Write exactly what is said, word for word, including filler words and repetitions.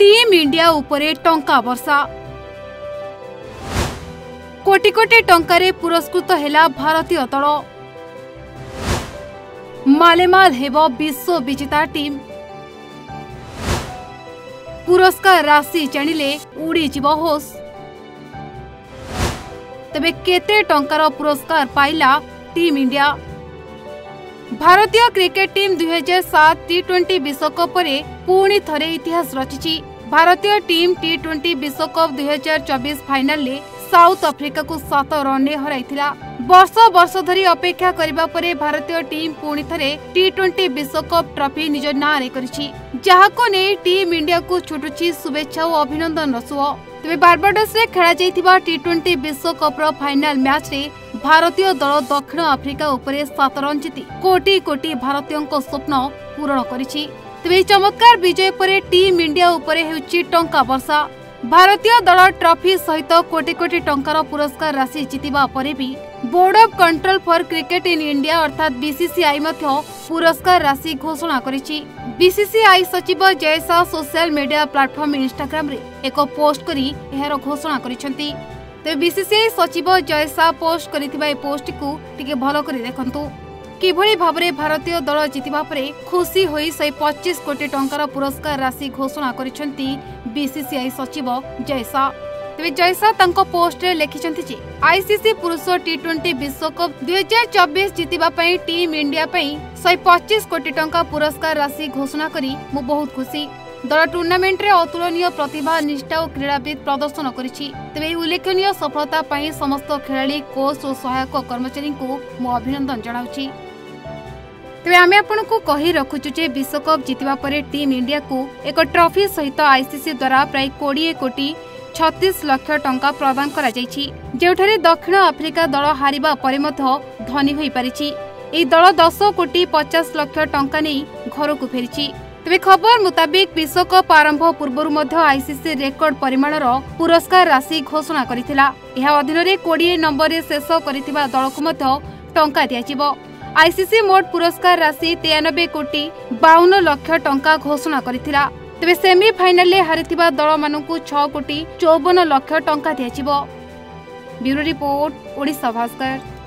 Team India उपरे टंका वर्षा कोटि कोटि टंकारे पुरस्कृत हेला भारतीय दल मालेमाल हेबो विश्व विजेता टीम पुरस्कार राशि चणिले उड़ी जीवो होश तबे केते टंकार पुरस्कार पाइला टीम इंडिया। भारतीय क्रिकेट टीम दुई हजार सात टी ट्वेंटी विश्व कप रे पुणी थरे इतिहास रचिछि। भारतीय टीम टी ट्वेंटी विश्व कप दुई हजार चौबीस फाइनल ले साउथ अफ्रीका को सात रन हराइथिला। वर्ष वर्ष धरी अपेक्षा करिबा परे भारतीय टीम पुणी थरे टी ट्वेंटी विश्व कप ट्रॉफी निज नारे करिछि, जहाको नै टीम इंडिया को छुटुछि शुभेच्छा और अभिनंदन रसुओ। तबे बारबाडोस रे खेला जाइथिबा टी ट्वेंटी विश्व कप रो फाइनल मैच रे भारतीय दल दक्षिण आफ्रिका उपरे सात रन जीति कोटी कोटी भारतीयों को स्वप्न पूरण करिछि। तबे चमत्कार विजय परे टीम इंडिया उपरे हेउछि टंका वर्षा। भारतीय दल ट्रॉफी सहित कोटि कोटि टंकार पुरस्कार राशि जीतिबा परे भी board of control for cricket in India अर्थात बीसीसीआई मध्य पुरस्कार राशि घोषणा करिछि। बीसीसीआई सचिव Jay Shah social media platform Instagram रे एको पोस्ट करी एहरो घोषणा करिसंती। ते बीसीसीआई सचिव जय शाह पोस्ट करिथिबा ए पोस्ट को टिके भलो करी देखंतु। किभली भाबरे भारतीय दल जीतिबा परे खुशी होई एक सौ पच्चीस कोटी टंकार पुरस्कार राशि घोषणा करिसंती बीसीसीआई सचिव जय शाह। तबे जय शाह तंको पोस्ट रे लिखिसंती जे आईसीसी पुरुष टी ट्वेंटी विश्व कप दुई हजार चौबीस जीतिबा पई टीम इंडिया पई एक सौ पच्चीस कोटी टंका पुरस्कार राशि घोषणा करी मु बहुत खुशी। दल टूर्नामेंट रे अतुलनीय प्रतिभा निष्ठा और क्रीड़ाविद प्रदर्शन करिछि। तबे उल्लेखनीय सफलता पई समस्त खिलाड़ी कोच और सहायक कर्मचारी को मु अभिनंदन जणाउछि। तबे आमे आपनकु कहि रखुछु जे विश्व कप जीतिबा परे टीम इंडिया को एक ट्रॉफी सहित आईसीसी द्वारा प्राय बीस कोटी छत्तीस लाख टंका प्रदान करा जाइछि, जेउठारे दक्षिण अफ्रीका दल हारिबा परे मध्य धनी होई परिछि। ए दल दस कोटी पचास लाख टंका नै घर को फेरिछि। तबे खबर मुताबिक विश्व कप आरंभ पूर्वरु मध्य आईसीसी रेकर्ड परिमाणर पुरस्कार राशि घोषणा करिथिला। एहा अधीनरे बीस नंबर रे शेष करिथिबा दलकु मध्य टंका दियाजिवो। आईसीसी मोट पुरस्कार राशि तिरानबे कोटी बावन लाख टंका घोषणा करिथिला। तबे सेमीफाइनल ले हारिथिबा दल मानकु छह कोटी चौवन लाख टंका दियाजिवो। Bureau report, Odisha Bhaskar.